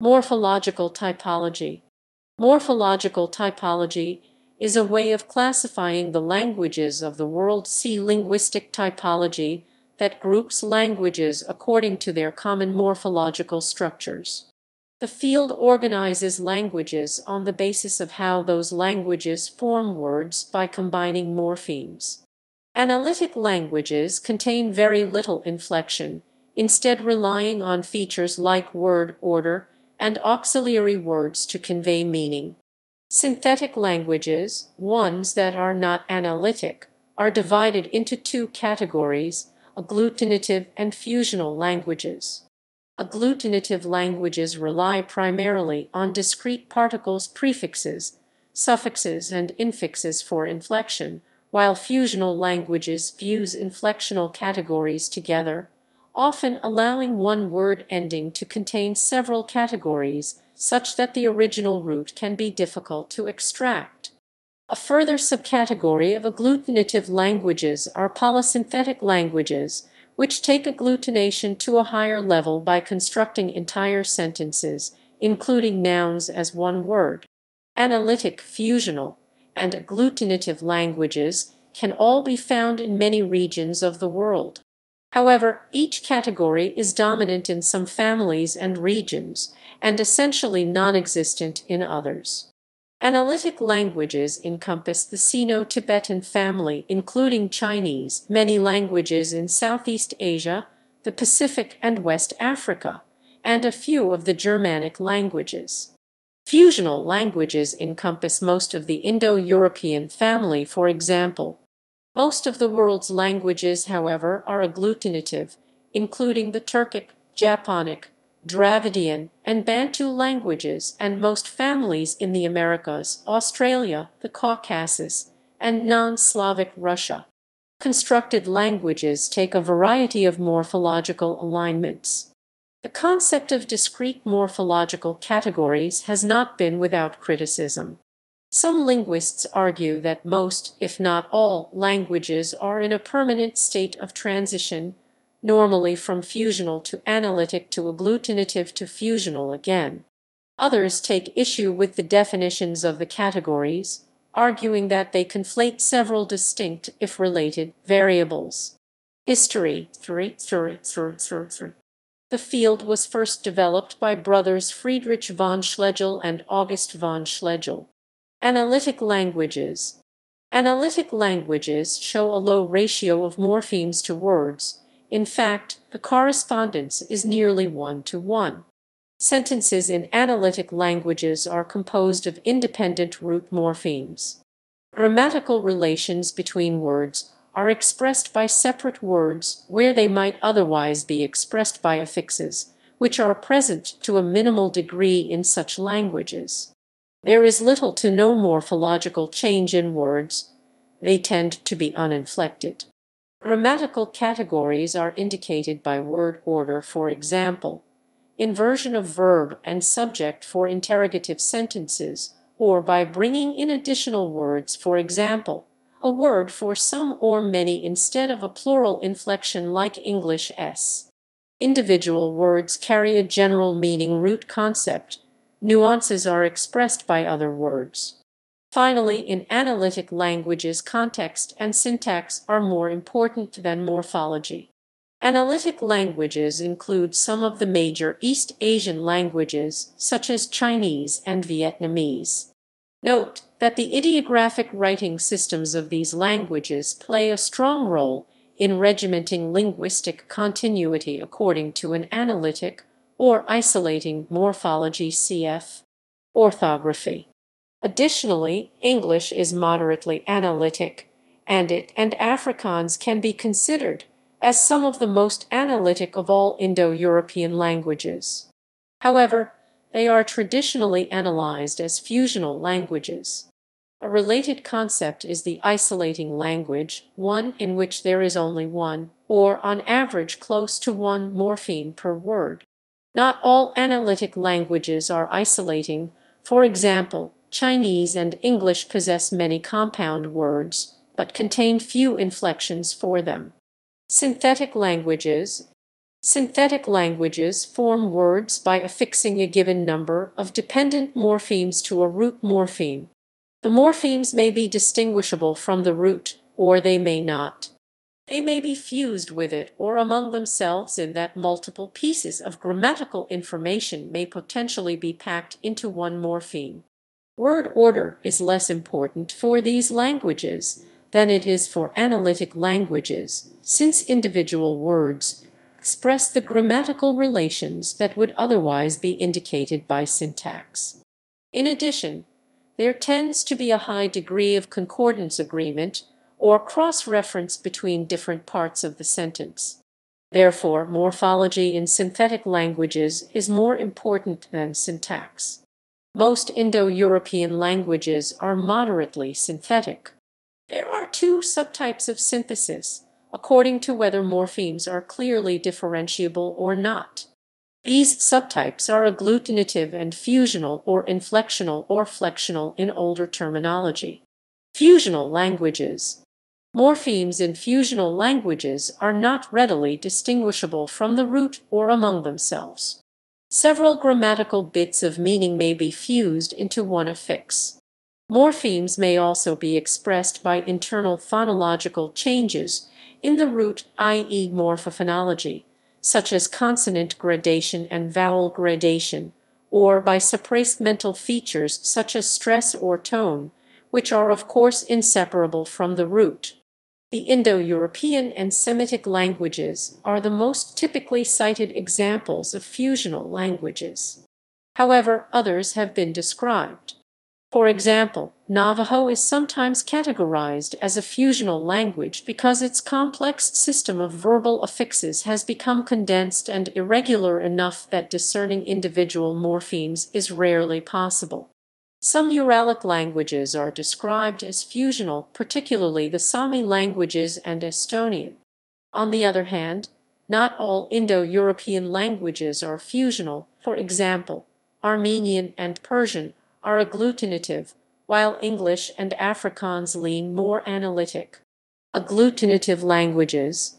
Morphological typology. Morphological typology is a way of classifying the languages of the world. See linguistic typology, that groups languages according to their common morphological structures. The field organizes languages on the basis of how those languages form words by combining morphemes. Analytic languages contain very little inflection, instead relying on features like word order and auxiliary words to convey meaning. Synthetic languages, ones that are not analytic, are divided into two categories: agglutinative and fusional languages. Agglutinative languages rely primarily on discrete particles, prefixes, suffixes, and infixes for inflection, while fusional languages fuse inflectional categories together, often allowing one word ending to contain several categories, such that the original root can be difficult to extract. A further subcategory of agglutinative languages are polysynthetic languages, which take agglutination to a higher level by constructing entire sentences, including nouns as one word. Analytic, fusional, and agglutinative languages can all be found in many regions of the world. However, each category is dominant in some families and regions, and essentially non-existent in others. Analytic languages encompass the Sino-Tibetan family, including Chinese, many languages in Southeast Asia, the Pacific and West Africa, and a few of the Germanic languages. Fusional languages encompass most of the Indo-European family, for example. Most of the world's languages, however, are agglutinative, including the Turkic, Japonic, Dravidian, and Bantu languages, and most families in the Americas, Australia, the Caucasus, and non-Slavic Russia. Constructed languages take a variety of morphological alignments. The concept of discrete morphological categories has not been without criticism. Some linguists argue that most, if not all, languages are in a permanent state of transition, normally from fusional to analytic to agglutinative to fusional again. Others take issue with the definitions of the categories, arguing that they conflate several distinct, if related, variables. History. The field was first developed by brothers Friedrich von Schlegel and August von Schlegel. Analytic languages. Analytic languages show a low ratio of morphemes to words. In fact, the correspondence is nearly 1-to-1. Sentences in analytic languages are composed of independent root morphemes. Grammatical relations between words are expressed by separate words where they might otherwise be expressed by affixes, which are present to a minimal degree in such languages. There is little to no morphological change in words. They tend to be uninflected. Grammatical categories are indicated by word order, for example, inversion of verb and subject for interrogative sentences, or by bringing in additional words, for example, a word for some or many instead of a plural inflection like English s. Individual words carry a general meaning root concept. Nuances are expressed by other words. Finally, in analytic languages, context and syntax are more important than morphology. Analytic languages include some of the major East Asian languages, such as Chinese and Vietnamese. Note that the ideographic writing systems of these languages play a strong role in regimenting linguistic continuity according to an analytic or isolating morphology. Cf. Orthography. Additionally, English is moderately analytic, and it and Afrikaans can be considered as some of the most analytic of all Indo-European languages. However, they are traditionally analyzed as fusional languages. A related concept is the isolating language, one in which there is only one, or on average close to one morpheme per word. Not all analytic languages are isolating. For example, Chinese and English possess many compound words, but contain few inflections for them. Synthetic languages. Synthetic languages form words by affixing a given number of dependent morphemes to a root morpheme. The morphemes may be distinguishable from the root, or they may not. They may be fused with it or among themselves in that multiple pieces of grammatical information may potentially be packed into one morpheme. Word order is less important for these languages than it is for analytic languages, since individual words express the grammatical relations that would otherwise be indicated by syntax. In addition, there tends to be a high degree of concordance agreement or cross-reference between different parts of the sentence. Therefore, morphology in synthetic languages is more important than syntax. Most Indo-European languages are moderately synthetic. There are two subtypes of synthesis, according to whether morphemes are clearly differentiable or not. These subtypes are agglutinative and fusional or inflectional or flexional in older terminology. Fusional languages. Morphemes in fusional languages are not readily distinguishable from the root or among themselves. Several grammatical bits of meaning may be fused into one affix. Morphemes may also be expressed by internal phonological changes in the root, i.e. morphophonology, such as consonant gradation and vowel gradation, or by supracemental features such as stress or tone, which are of course inseparable from the root. The Indo-European and Semitic languages are the most typically cited examples of fusional languages. However, others have been described. For example, Navajo is sometimes categorized as a fusional language because its complex system of verbal affixes has become condensed and irregular enough that discerning individual morphemes is rarely possible. Some Uralic languages are described as fusional, particularly the Sami languages and Estonian. On the other hand, not all Indo-European languages are fusional. For example, Armenian and Persian are agglutinative, while English and Afrikaans lean more analytic. Agglutinative languages.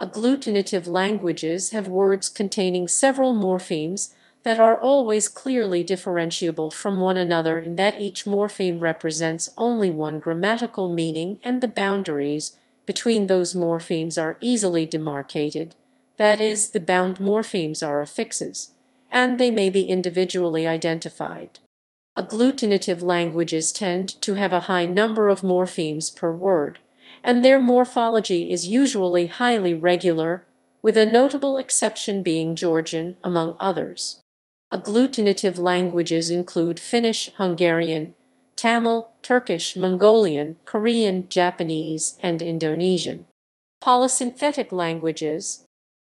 Agglutinative languages have words containing several morphemes that are always clearly differentiable from one another in that each morpheme represents only one grammatical meaning and the boundaries between those morphemes are easily demarcated, that is, the bound morphemes are affixes, and they may be individually identified. Agglutinative languages tend to have a high number of morphemes per word, and their morphology is usually highly regular, with a notable exception being Georgian, among others. Agglutinative languages include Finnish, Hungarian, Tamil, Turkish, Mongolian, Korean, Japanese, and Indonesian. Polysynthetic languages.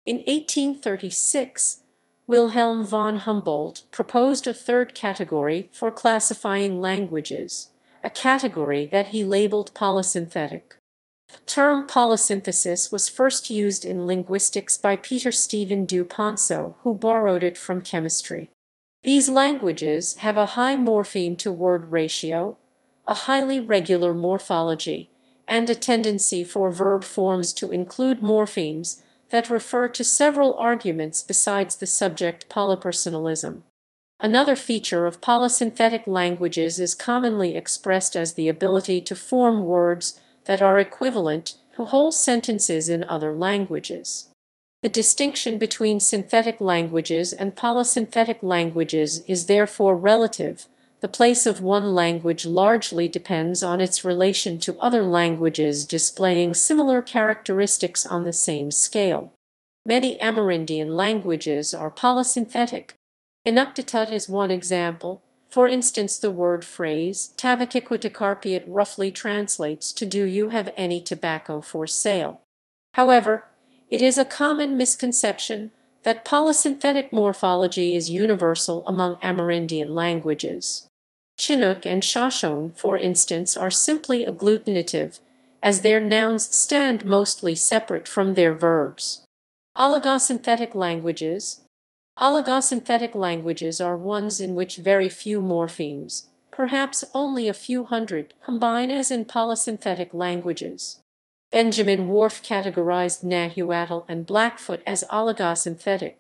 In 1836, Wilhelm von Humboldt proposed a third category for classifying languages, a category that he labeled polysynthetic. The term polysynthesis was first used in linguistics by Peter Stephen du Ponceau, who borrowed it from chemistry. These languages have a high morpheme-to-word ratio, a highly regular morphology, and a tendency for verb forms to include morphemes that refer to several arguments besides the subject polypersonalism. Another feature of polysynthetic languages is commonly expressed as the ability to form words that are equivalent to whole sentences in other languages. The distinction between synthetic languages and polysynthetic languages is therefore relative. The place of one language largely depends on its relation to other languages displaying similar characteristics on the same scale. Many Amerindian languages are polysynthetic. Inuktitut is one example. For instance, the word phrase Tavaciquiticarpiet roughly translates to "Do you have any tobacco for sale?" However, it is a common misconception that polysynthetic morphology is universal among Amerindian languages. Chinook and Shoshone, for instance, are simply agglutinative, as their nouns stand mostly separate from their verbs. Oligosynthetic languages. Oligosynthetic languages are ones in which very few morphemes, perhaps only a few hundred, combine as in polysynthetic languages. Benjamin Whorf categorized Nahuatl and Blackfoot as oligosynthetic,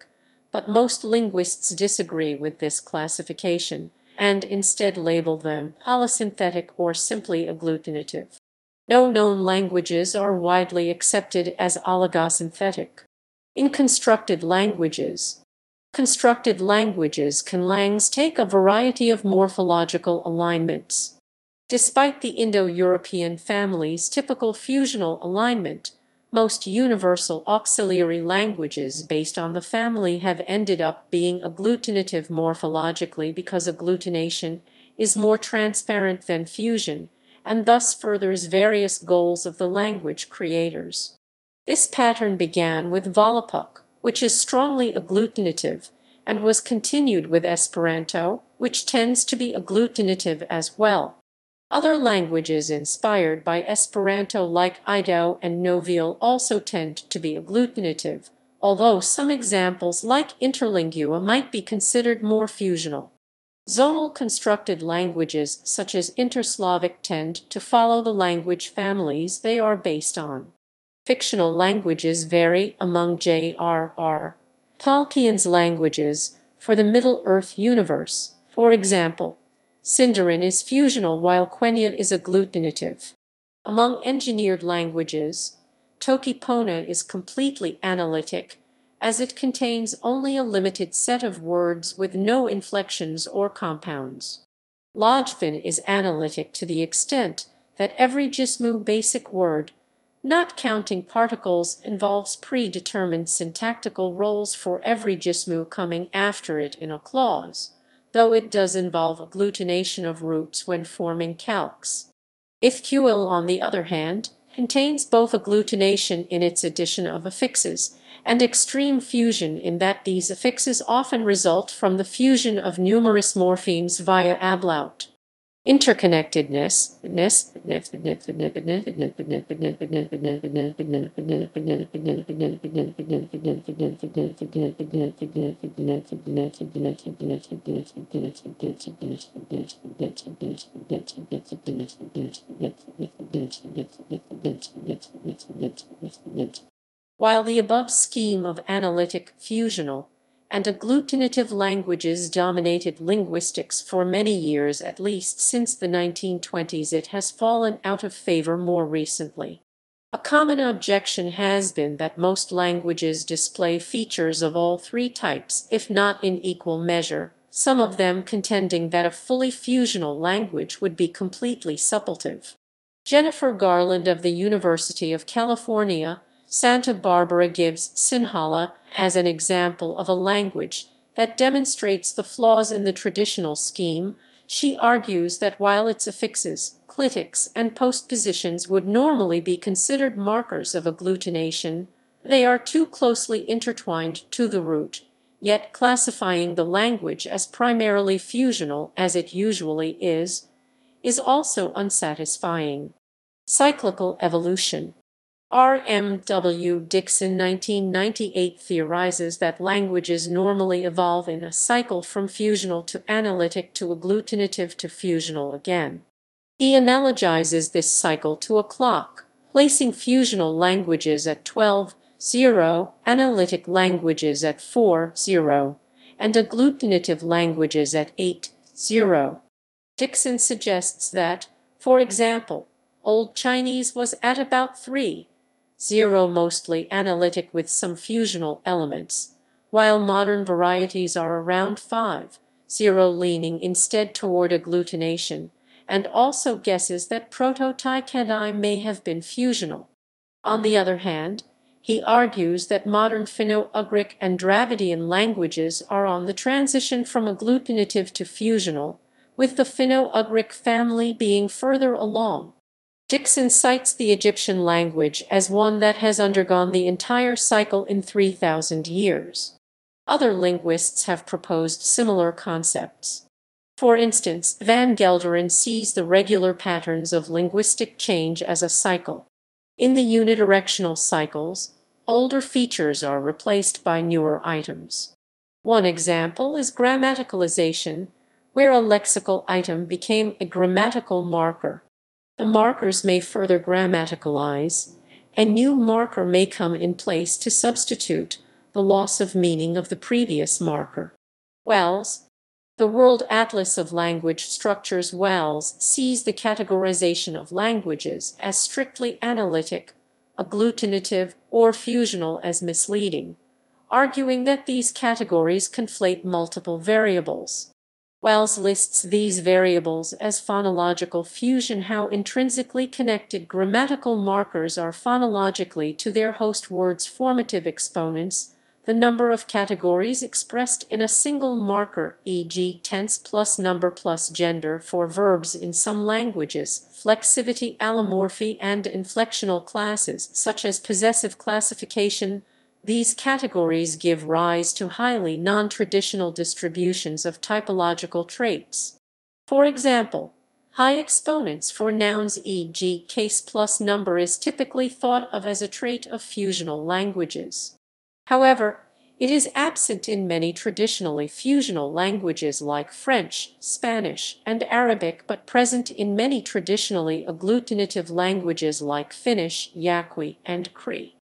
but most linguists disagree with this classification and instead label them polysynthetic or simply agglutinative. No known languages are widely accepted as oligosynthetic. In constructed languages can langs take a variety of morphological alignments. Despite the Indo-European family's typical fusional alignment, most universal auxiliary languages based on the family have ended up being agglutinative morphologically because agglutination is more transparent than fusion, and thus furthers various goals of the language creators. This pattern began with Volapük, which is strongly agglutinative, and was continued with Esperanto, which tends to be agglutinative as well. Other languages inspired by Esperanto like Ido and Novial also tend to be agglutinative, although some examples like Interlingua might be considered more fusional. Zonal constructed languages such as Interslavic tend to follow the language families they are based on. Fictional languages vary among J.R.R. Tolkien's languages for the Middle-earth universe, for example. Sindarin is fusional while Quenya is agglutinative. Among engineered languages, Toki Pona is completely analytic, as it contains only a limited set of words with no inflections or compounds. Loglan is analytic to the extent that every Jismu basic word, not counting particles, involves predetermined syntactical roles for every Jismu coming after it in a clause, though it does involve agglutination of roots when forming calques. IfQL, on the other hand, contains both agglutination in its addition of affixes and extreme fusion in that these affixes often result from the fusion of numerous morphemes via ablaut. While the above scheme of analytic, fusional, and agglutinative languages dominated linguistics for many years, at least since the 1920s, it has fallen out of favor more recently. A common objection has been that most languages display features of all three types, if not in equal measure, some of them contending that a fully fusional language would be completely suppletive. Jennifer Garland of the University of California, Santa Barbara gives Sinhala as an example of a language that demonstrates the flaws in the traditional scheme. She argues that while its affixes, clitics, and postpositions would normally be considered markers of agglutination, they are too closely intertwined to the root, yet classifying the language as primarily fusional, as it usually is also unsatisfying. Cyclical evolution. R. M. W. Dixon 1998 theorizes that languages normally evolve in a cycle from fusional to analytic to agglutinative to fusional again. He analogizes this cycle to a clock, placing fusional languages at 12:00, analytic languages at 4:00, and agglutinative languages at 8:00. Dixon suggests that, for example, Old Chinese was at about 3:00, mostly analytic with some fusional elements, while modern varieties are around 5:00, leaning instead toward agglutination, and also guesses that Proto-Thai may have been fusional. On the other hand, he argues that modern Finno-Ugric and Dravidian languages are on the transition from agglutinative to fusional, with the Finno-Ugric family being further along. Dixon cites the Egyptian language as one that has undergone the entire cycle in 3,000 years. Other linguists have proposed similar concepts. For instance, Van Gelderen sees the regular patterns of linguistic change as a cycle. In the unidirectional cycles, older features are replaced by newer items. One example is grammaticalization, where a lexical item became a grammatical marker. The markers may further grammaticalize, a new marker may come in place to substitute the loss of meaning of the previous marker. Wells, The World Atlas of Language Structures. Wells sees the categorization of languages as strictly analytic, agglutinative, or fusional as misleading, arguing that these categories conflate multiple variables. Wells lists these variables as phonological fusion, how intrinsically connected grammatical markers are phonologically to their host words, formative exponents, the number of categories expressed in a single marker, e.g. tense plus number plus gender for verbs in some languages, flexivity, allomorphy, and inflectional classes, such as possessive classification. These categories give rise to highly non-traditional distributions of typological traits. For example, high exponents for nouns, e.g. case plus number, is typically thought of as a trait of fusional languages. However, it is absent in many traditionally fusional languages like French, Spanish, and Arabic, but present in many traditionally agglutinative languages like Finnish, Yaqui, and Cree.